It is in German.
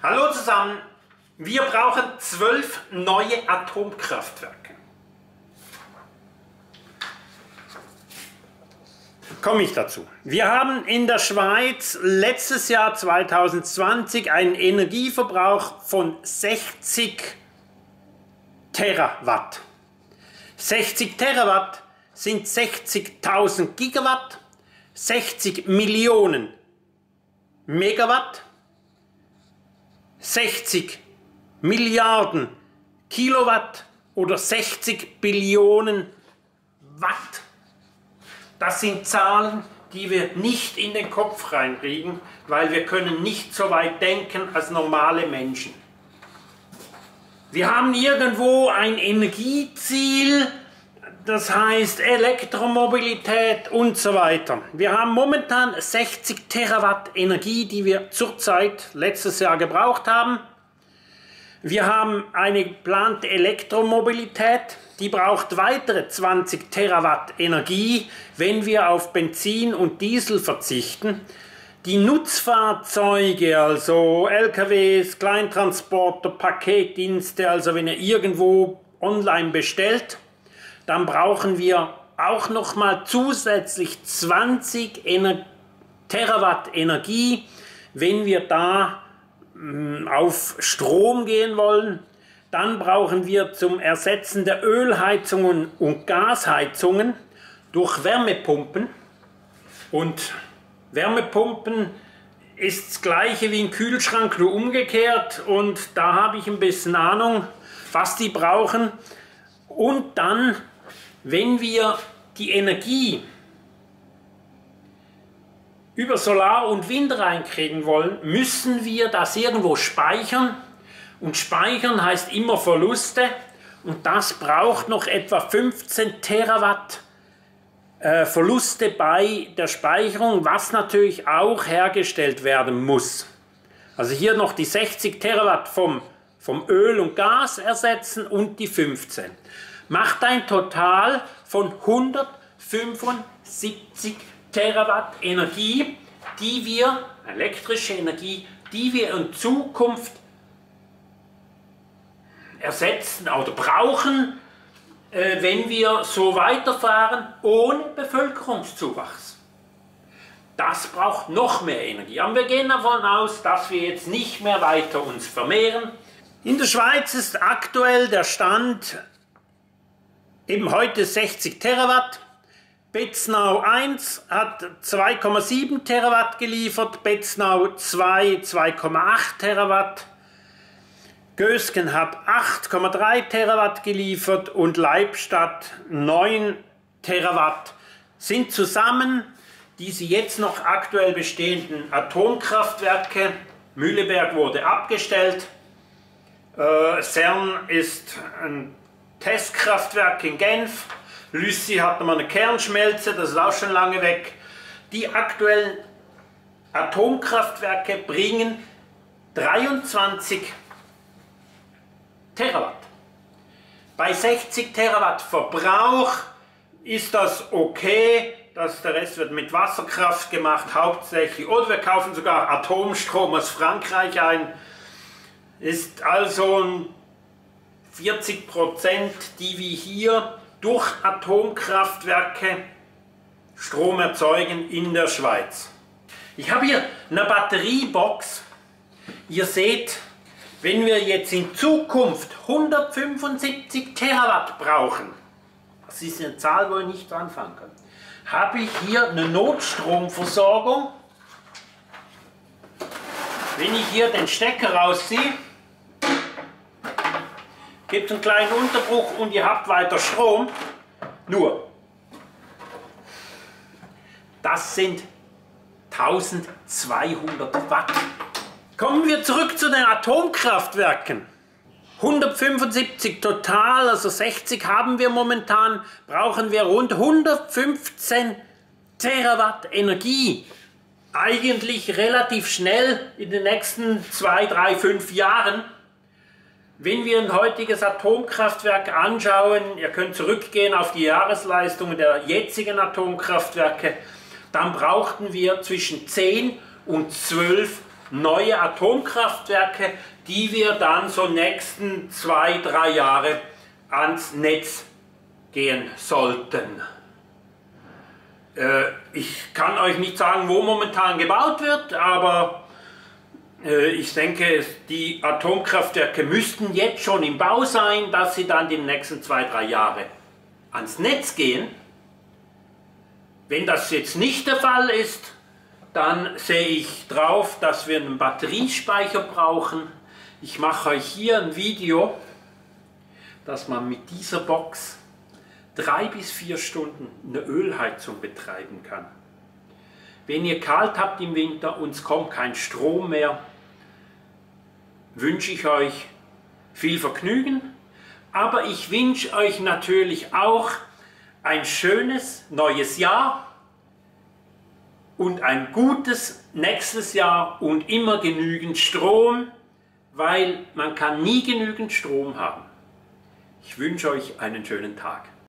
Hallo zusammen, wir brauchen 12 neue Atomkraftwerke. Komme ich dazu. Wir haben in der Schweiz letztes Jahr 2020 einen Energieverbrauch von 60 Terawatt. 60 Terawatt sind 60.000 Gigawatt, 60 Millionen Megawatt, 60 Milliarden Kilowatt oder 60 Billionen Watt. Das sind Zahlen, die wir nicht in den Kopf reinkriegen, weil wir können nicht so weit denken als normale Menschen. Wir haben irgendwo ein Energieziel, das heißt Elektromobilität und so weiter. Wir haben momentan 60 Terawatt Energie, die wir zurzeit letztes Jahr gebraucht haben. Wir haben eine geplante Elektromobilität, die braucht weitere 20 Terawatt Energie, wenn wir auf Benzin und Diesel verzichten. Die Nutzfahrzeuge, also LKWs, Kleintransporter, Paketdienste, also wenn ihr irgendwo online bestellt, dann brauchen wir auch nochmal zusätzlich 20 Terawatt Energie, wenn wir da auf Strom gehen wollen. Dann brauchen wir zum Ersetzen der Ölheizungen und Gasheizungen durch Wärmepumpen. Und Wärmepumpen ist das gleiche wie ein Kühlschrank, nur umgekehrt. Und da habe ich ein bisschen Ahnung, was die brauchen. Und dann, wenn wir die Energie über Solar und Wind reinkriegen wollen, müssen wir das irgendwo speichern. Und speichern heißt immer Verluste. Und das braucht noch etwa 15 Terawatt Verluste bei der Speicherung, was natürlich auch hergestellt werden muss. Also hier noch die 60 Terawatt vom Öl und Gas ersetzen und die 15. Macht ein Total von 175 Terawatt Energie, die wir, elektrische Energie, die wir in Zukunft ersetzen oder brauchen, wenn wir so weiterfahren, ohne Bevölkerungszuwachs. Das braucht noch mehr Energie. Aber wir gehen davon aus, dass wir jetzt nicht mehr weiter uns vermehren. In der Schweiz ist aktuell der Stand eben heute 60 Terawatt. Beznau 1 hat 2,7 Terawatt geliefert, Beznau 2 2,8 Terawatt, Gösgen hat 8,3 Terawatt geliefert und Leibstadt 9 Terawatt. Sind zusammen diese jetzt noch aktuell bestehenden Atomkraftwerke. Mühleberg wurde abgestellt, CERN ist ein Testkraftwerk in Genf, Lüssi hat nochmal eine Kernschmelze, das ist auch schon lange weg. Die aktuellen Atomkraftwerke bringen 23 Terawatt. Bei 60 Terawatt Verbrauch ist das okay, dass der Rest wird mit Wasserkraft gemacht hauptsächlich. Oder wir kaufen sogar Atomstrom aus Frankreich ein. Ist also ein 40%, die wir hier durch Atomkraftwerke Strom erzeugen in der Schweiz. Ich habe hier eine Batteriebox. Ihr seht, wenn wir jetzt in Zukunft 175 Terawatt brauchen, das ist eine Zahl, wo ich nicht anfangen kann, habe ich hier eine Notstromversorgung. Wenn ich hier den Stecker rausziehe, gibt einen kleinen Unterbruch und ihr habt weiter Strom. Nur, das sind 1200 Watt. Kommen wir zurück zu den Atomkraftwerken. 175 total, also 60 haben wir momentan, brauchen wir rund 115 Terawatt Energie. Eigentlich relativ schnell in den nächsten 2, 3, 5 Jahren. Wenn wir ein heutiges Atomkraftwerk anschauen, ihr könnt zurückgehen auf die Jahresleistungen der jetzigen Atomkraftwerke, dann brauchten wir zwischen 10 und 12 neue Atomkraftwerke, die wir dann so nächsten 2-3 Jahre ans Netz gehen sollten. Ich kann euch nicht sagen, wo momentan gebaut wird, aber ich denke, die Atomkraftwerke müssten jetzt schon im Bau sein, dass sie dann die nächsten 2-3 Jahre ans Netz gehen. Wenn das jetzt nicht der Fall ist, dann sehe ich drauf, dass wir einen Batteriespeicher brauchen. Ich mache euch hier ein Video, dass man mit dieser Box 3 bis 4 Stunden eine Ölheizung betreiben kann. Wenn ihr kalt habt im Winter und es kommt kein Strom mehr, wünsche ich euch viel Vergnügen. Aber ich wünsche euch natürlich auch ein schönes neues Jahr und ein gutes nächstes Jahr und immer genügend Strom, weil man kann nie genügend Strom haben. Ich wünsche euch einen schönen Tag.